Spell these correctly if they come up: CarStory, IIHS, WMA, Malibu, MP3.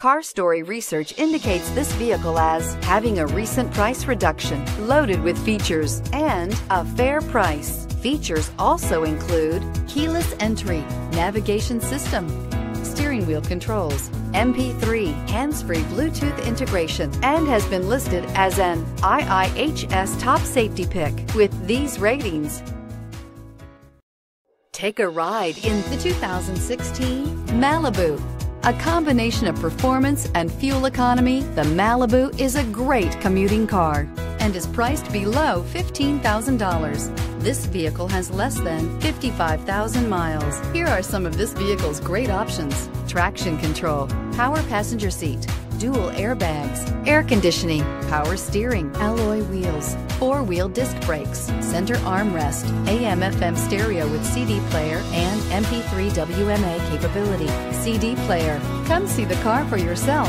CarStory research indicates this vehicle as having a recent price reduction, loaded with features, and a fair price. Features also include keyless entry, navigation system, steering wheel controls, MP3, hands-free Bluetooth integration, and has been listed as an IIHS top safety pick with these ratings. Take a ride in the 2016 Malibu. A combination of performance and fuel economy, the Malibu is a great commuting car and is priced below $15,000. This vehicle has less than 55,000 miles. Here are some of this vehicle's great options: traction control, power passenger seat, dual airbags, air conditioning, power steering, alloy wheels, four-wheel disc brakes, center armrest, AM/FM stereo with CD player and MP3 WMA capability, CD player. Come see the car for yourself.